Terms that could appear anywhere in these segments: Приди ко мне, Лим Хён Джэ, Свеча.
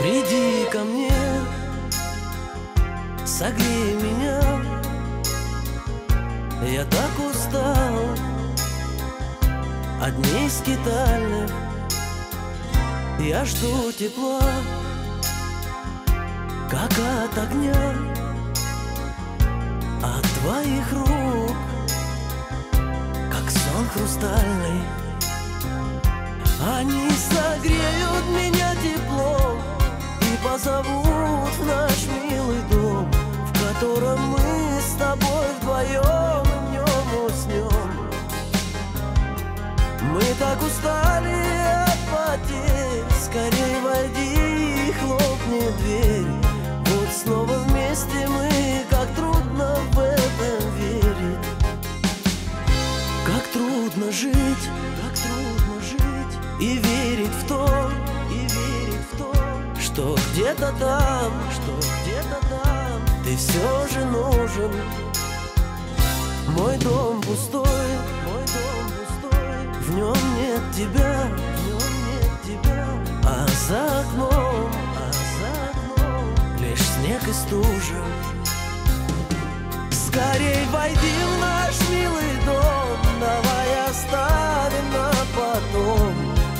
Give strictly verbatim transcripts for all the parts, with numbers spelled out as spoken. Приди ко мне, согрей меня, я так устал от дней скитальных. Я жду тепла, как от огня, от твоих рук, как сон хрустальный. Они согреют меня теплом и позовут в наш милый дом, в котором мы с тобой вдвоем и днем уснем. Мы так устали от потерь, скорей войди и хлопни дверь. Вот снова вместе мы, как трудно в этом верить. Как трудно жить, как трудно жить и верить в то, и верить в то, что где-то там, что где-то там ты все же нужен. Мой дом пустой, мой дом пустой, в нем нет тебя, в нем нет тебя, а за окном, а за окном лишь снег и стужа. Скорей войди в наш милый дом, давай оставим на потом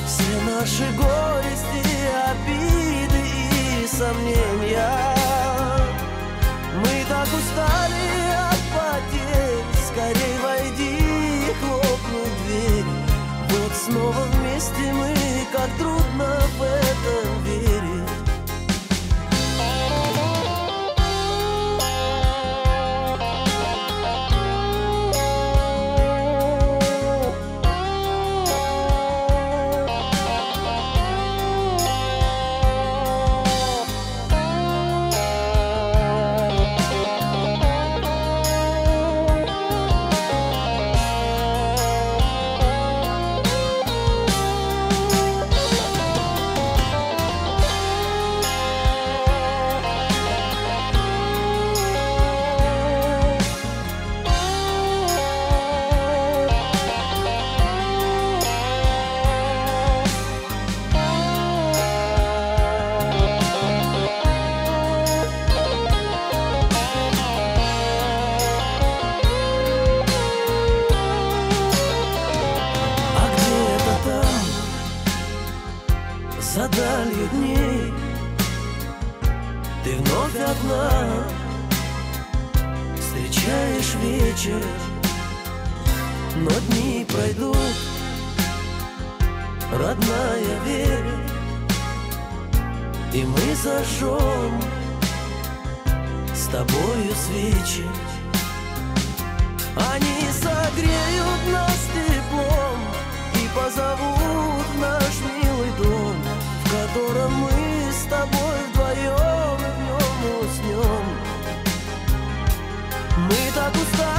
все наши горести, обиды и сомнения. Мы так устали от потерь, скорей войди и хлопни дверь. Вот снова вместе мы, как трудно в этом верить. За далью дней ты вновь одна встречаешь вечер, но дни пройдут, родная, верь, и мы зажжем с тобою свечи. Они согреют нас теплом и позовут в наш милый дом, в котором мы с тобой вдвоем и в нем уснем. Мы так устали.